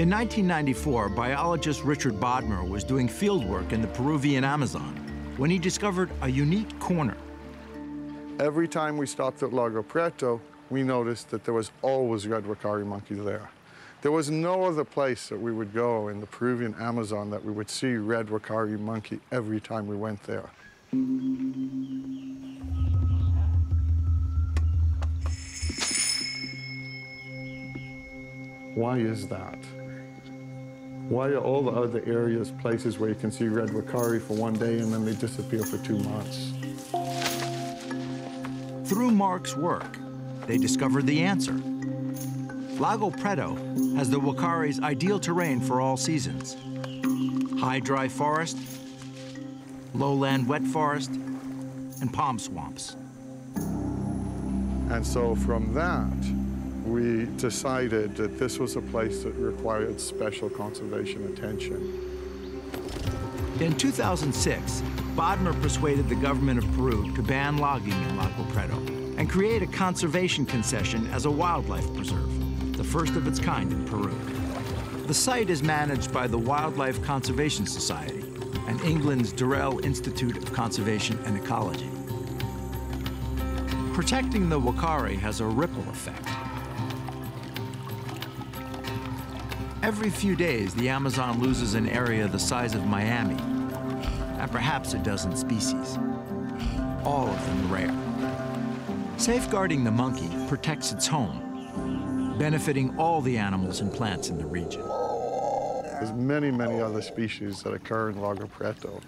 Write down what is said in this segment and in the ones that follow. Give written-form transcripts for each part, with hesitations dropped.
In 1994, biologist Richard Bodmer was doing fieldwork in the Peruvian Amazon when he discovered a unique corner. Every time we stopped at Lago Preto, we noticed that there was always red uakari monkeys there. There was no other place that we would go in the Peruvian Amazon that we would see red uakari monkey every time we went there. Why is that? Why are all the other areas places where you can see red uakari for one day and then they disappear for 2 months? Through Mark's work, they discovered the answer. Lago Preto has the uakari's ideal terrain for all seasons. High dry forest, lowland wet forest, and palm swamps. And so from that, we decided that this was a place that required special conservation attention. In 2006, Bodmer persuaded the government of Peru to ban logging in Lago Preto and create a conservation concession as a wildlife preserve, the first of its kind in Peru. The site is managed by the Wildlife Conservation Society and England's Durrell Institute of Conservation and Ecology. Protecting the uakari has a ripple effect. Every few days, the Amazon loses an area the size of Miami, and perhaps a dozen species, all of them rare. Safeguarding the monkey protects its home, benefiting all the animals and plants in the region. There's many, many other species that occur in Lago Preto.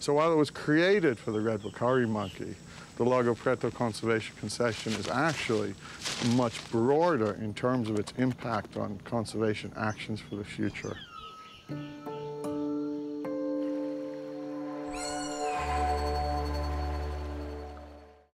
So while it was created for the red uakari monkey, the Lago Preto Conservation Concession is actually much broader in terms of its impact on conservation actions for the future.